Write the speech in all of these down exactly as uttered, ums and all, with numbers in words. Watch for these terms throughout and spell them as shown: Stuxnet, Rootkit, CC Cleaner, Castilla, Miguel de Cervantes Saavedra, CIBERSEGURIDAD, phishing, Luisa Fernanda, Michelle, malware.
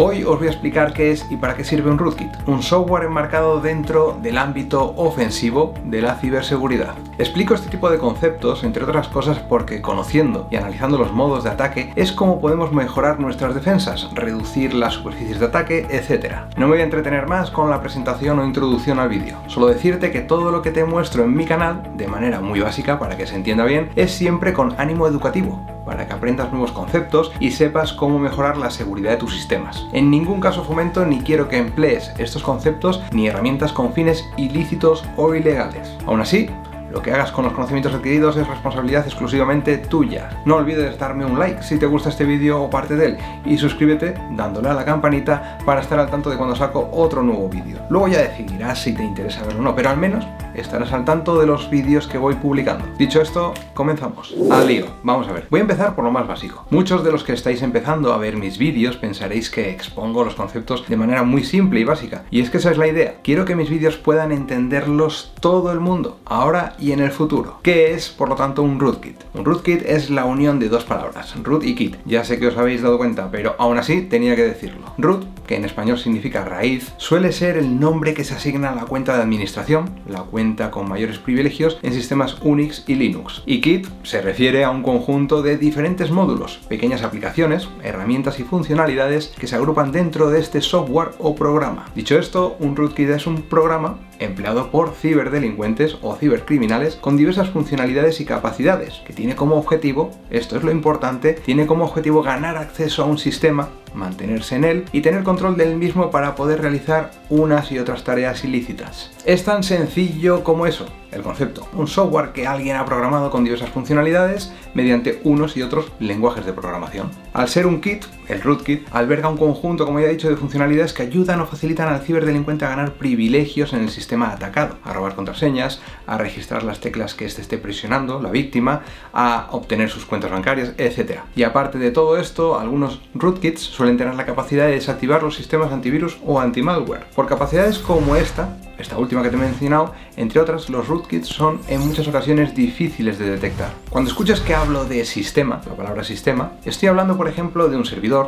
Hoy os voy a explicar qué es y para qué sirve un rootkit, un software enmarcado dentro del ámbito ofensivo de la ciberseguridad. Explico este tipo de conceptos, entre otras cosas, porque conociendo y analizando los modos de ataque es como podemos mejorar nuestras defensas, reducir las superficies de ataque, etcétera. No me voy a entretener más con la presentación o introducción al vídeo. Solo decirte que todo lo que te muestro en mi canal, de manera muy básica para que se entienda bien, es siempre con ánimo educativo, para que aprendas nuevos conceptos y sepas cómo mejorar la seguridad de tus sistemas. En ningún caso fomento ni quiero que emplees estos conceptos ni herramientas con fines ilícitos o ilegales. Aún así, lo que hagas con los conocimientos adquiridos es responsabilidad exclusivamente tuya. No olvides darme un like si te gusta este vídeo o parte de él y suscríbete dándole a la campanita para estar al tanto de cuando saco otro nuevo vídeo. Luego ya decidirás si te interesa verlo o no, pero al menos estarás al tanto de los vídeos que voy publicando. Dicho esto, comenzamos. Al lío, vamos a ver. Voy a empezar por lo más básico. Muchos de los que estáis empezando a ver mis vídeos pensaréis que expongo los conceptos de manera muy simple y básica. Y es que esa es la idea. Quiero que mis vídeos puedan entenderlos todo el mundo, ahora y en el futuro. ¿Qué es, por lo tanto, un rootkit? Un rootkit es la unión de dos palabras, root y kit. Ya sé que os habéis dado cuenta, pero aún así tenía que decirlo. Root, que en español significa raíz, suele ser el nombre que se asigna a la cuenta de administración, la cuenta con mayores privilegios en sistemas Unix y Linux. Y kit se refiere a un conjunto de diferentes módulos, pequeñas aplicaciones, herramientas y funcionalidades que se agrupan dentro de este software o programa. Dicho esto, un rootkit es un programa empleado por ciberdelincuentes o cibercriminales con diversas funcionalidades y capacidades, que tiene como objetivo, esto es lo importante, tiene como objetivo ganar acceso a un sistema, mantenerse en él y tener control del mismo para poder realizar unas y otras tareas ilícitas. Es tan sencillo como eso el concepto. Un software que alguien ha programado con diversas funcionalidades mediante unos y otros lenguajes de programación. Al ser un kit, el rootkit alberga un conjunto, como ya he dicho, de funcionalidades que ayudan o facilitan al ciberdelincuente a ganar privilegios en el sistema atacado, a robar contraseñas, a registrar las teclas que éste esté presionando, la víctima, a obtener sus cuentas bancarias, etcétera. Y aparte de todo esto, algunos rootkits suelen tener la capacidad de desactivar los sistemas antivirus o antimalware. Por capacidades como esta, esta última que te he mencionado, entre otras, los rootkits son en muchas ocasiones difíciles de detectar. Cuando escuchas que hablo de sistema, la palabra sistema, estoy hablando, por ejemplo, de un servidor,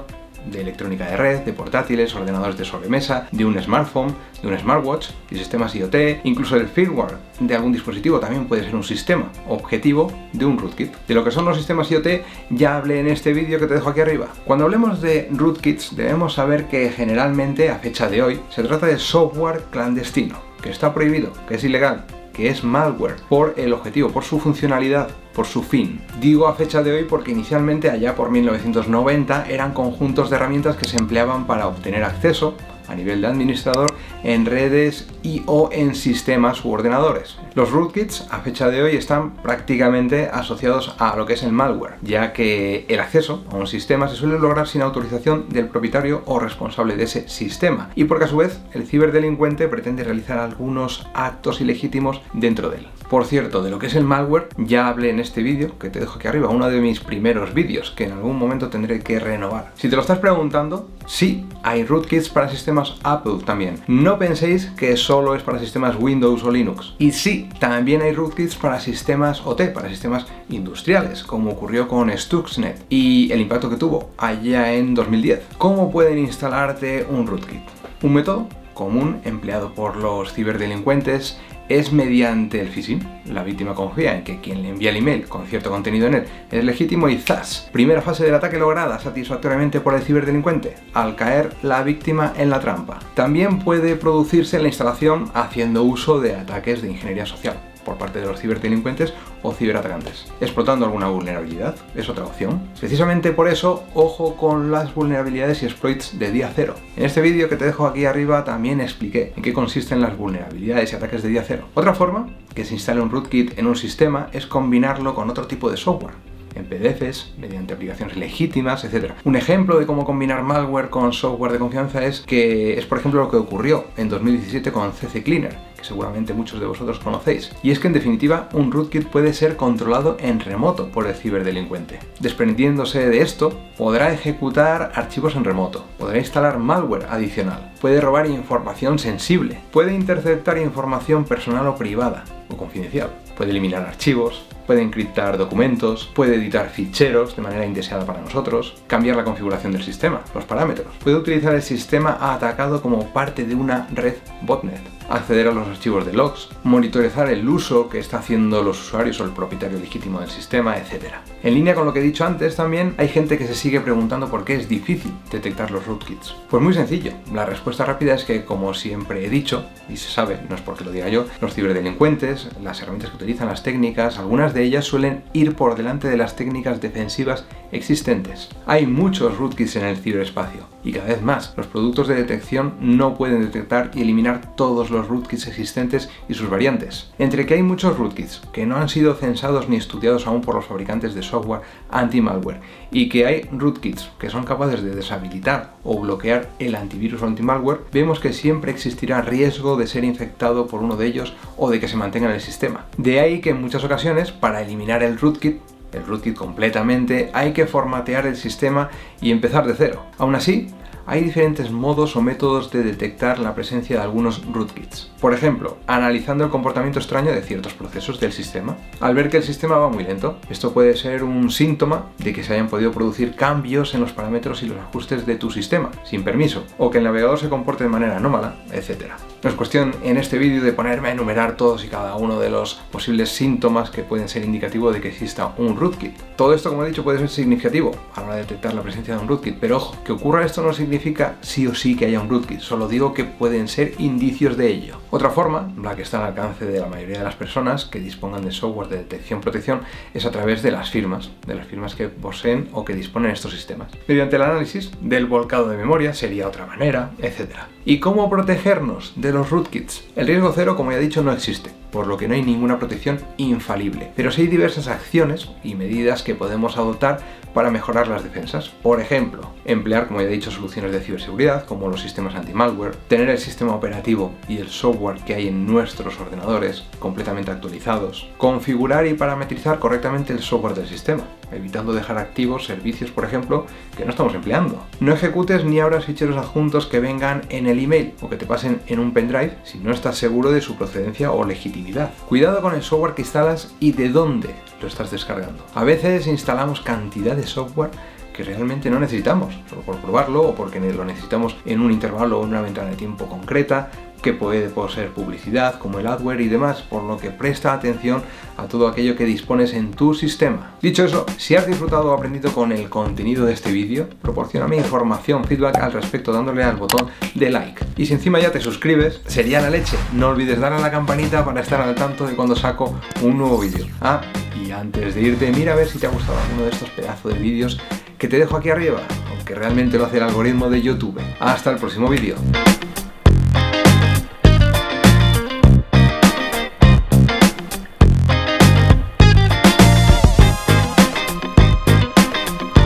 de electrónica de red, de portátiles, ordenadores de sobremesa, de un smartphone, de un smartwatch, de sistemas IoT, incluso del firmware de algún dispositivo también puede ser un sistema objetivo de un rootkit. De lo que son los sistemas IoT ya hablé en este vídeo que te dejo aquí arriba. Cuando hablemos de rootkits debemos saber que generalmente, a fecha de hoy, se trata de software clandestino, que está prohibido, que es ilegal, que es malware, por el objetivo, por su funcionalidad, por su fin. Digo a fecha de hoy porque inicialmente, allá por mil novecientos noventa, eran conjuntos de herramientas que se empleaban para obtener acceso a nivel de administrador en redes y o en sistemas u ordenadores. Los rootkits a fecha de hoy están prácticamente asociados a lo que es el malware, ya que el acceso a un sistema se suele lograr sin autorización del propietario o responsable de ese sistema, y porque a su vez el ciberdelincuente pretende realizar algunos actos ilegítimos dentro de él. Por cierto, de lo que es el malware ya hablé en este vídeo, que te dejo aquí arriba, uno de mis primeros vídeos, que en algún momento tendré que renovar. Si te lo estás preguntando, sí, hay rootkits para sistemas Apple también. No penséis que solo es para sistemas Windows o Linux. Y sí, también hay rootkits para sistemas O T, para sistemas industriales, como ocurrió con Stuxnet y el impacto que tuvo allá en dos mil diez. ¿Cómo pueden instalarte un rootkit? Un método común empleado por los ciberdelincuentes es mediante el phishing. La víctima confía en que quien le envía el email con cierto contenido en él es legítimo y ¡zas! Primera fase del ataque lograda satisfactoriamente por el ciberdelincuente, al caer la víctima en la trampa. También puede producirse la instalación haciendo uso de ataques de ingeniería social por parte de los ciberdelincuentes o ciberatacantes, explotando alguna vulnerabilidad, es otra opción. Precisamente por eso, ojo con las vulnerabilidades y exploits de día cero. En este vídeo que te dejo aquí arriba también expliqué en qué consisten las vulnerabilidades y ataques de día cero. Otra forma que se instale un rootkit en un sistema es combinarlo con otro tipo de software, en P D Fs, mediante aplicaciones legítimas, etcétera. Un ejemplo de cómo combinar malware con software de confianza es que es, por ejemplo, lo que ocurrió en dos mil diecisiete con C C Cleaner, que seguramente muchos de vosotros conocéis. Y es que, en definitiva, un rootkit puede ser controlado en remoto por el ciberdelincuente. Desprendiéndose de esto, podrá ejecutar archivos en remoto, podrá instalar malware adicional, puede robar información sensible, puede interceptar información personal o privada o confidencial, puede eliminar archivos, puede encriptar documentos, puede editar ficheros de manera indeseada para nosotros, cambiar la configuración del sistema, los parámetros, puede utilizar el sistema atacado como parte de una red botnet, acceder a los archivos de logs, monitorizar el uso que está haciendo los usuarios o el propietario legítimo del sistema, etcétera. En línea con lo que he dicho antes, también hay gente que se sigue preguntando por qué es difícil detectar los rootkits. Pues muy sencillo, la respuesta rápida es que, como siempre he dicho, y se sabe, no es porque lo diga yo, los ciberdelincuentes, las herramientas que utilizan, las técnicas, algunas de ellas suelen ir por delante de las técnicas defensivas existentes. Hay muchos rootkits en el ciberespacio y cada vez más. Los productos de detección no pueden detectar y eliminar todos los rootkits existentes y sus variantes. Entre que hay muchos rootkits que no han sido censados ni estudiados aún por los fabricantes de software anti-malware y que hay rootkits que son capaces de deshabilitar o bloquear el antivirus o anti-malware, vemos que siempre existirá riesgo de ser infectado por uno de ellos o de que se mantenga en el sistema. De ahí que en muchas ocasiones, para eliminar el rootkit, el rootkit completamente, hay que formatear el sistema y empezar de cero. Aún así, hay diferentes modos o métodos de detectar la presencia de algunos rootkits. Por ejemplo, analizando el comportamiento extraño de ciertos procesos del sistema, al ver que el sistema va muy lento. Esto puede ser un síntoma de que se hayan podido producir cambios en los parámetros y los ajustes de tu sistema, sin permiso, o que el navegador se comporte de manera anómala, etcétera. No es cuestión en este vídeo de ponerme a enumerar todos y cada uno de los posibles síntomas que pueden ser indicativo de que exista un rootkit. Todo esto, como he dicho, puede ser significativo a la hora de detectar la presencia de un rootkit, pero ojo, que ocurra esto no significa significa sí o sí que haya un rootkit, solo digo que pueden ser indicios de ello. Otra forma, la que está al alcance de la mayoría de las personas que dispongan de software de detección-protección, es a través de las firmas, de las firmas que poseen o que disponen estos sistemas. Mediante el análisis del volcado de memoria sería otra manera, etcétera. ¿Y cómo protegernos de los rootkits? El riesgo cero, como ya he dicho, no existe, por lo que no hay ninguna protección infalible, pero sí hay diversas acciones y medidas que podemos adoptar para mejorar las defensas. Por ejemplo, emplear, como ya he dicho, soluciones de ciberseguridad como los sistemas anti-malware, tener el sistema operativo y el software que hay en nuestros ordenadores completamente actualizados, configurar y parametrizar correctamente el software del sistema, evitando dejar activos servicios, por ejemplo, que no estamos empleando. No ejecutes ni abras ficheros adjuntos que vengan en el email o que te pasen en un pendrive si no estás seguro de su procedencia o legitimidad. Cuidado con el software que instalas y de dónde lo estás descargando. A veces instalamos cantidad de software que realmente no necesitamos, solo por probarlo o porque lo necesitamos en un intervalo o en una ventana de tiempo concreta, que puede poseer publicidad como el adware y demás, por lo que presta atención a todo aquello que dispones en tu sistema. Dicho eso, si has disfrutado o aprendido con el contenido de este vídeo, proporcioname información, feedback al respecto dándole al botón de like. Y si encima ya te suscribes, sería la leche. No olvides darle a la campanita para estar al tanto de cuando saco un nuevo vídeo. Ah, y antes de irte, mira a ver si te ha gustado alguno de estos pedazos de vídeos que te dejo aquí arriba, aunque realmente lo hace el algoritmo de YouTube. Hasta el próximo vídeo.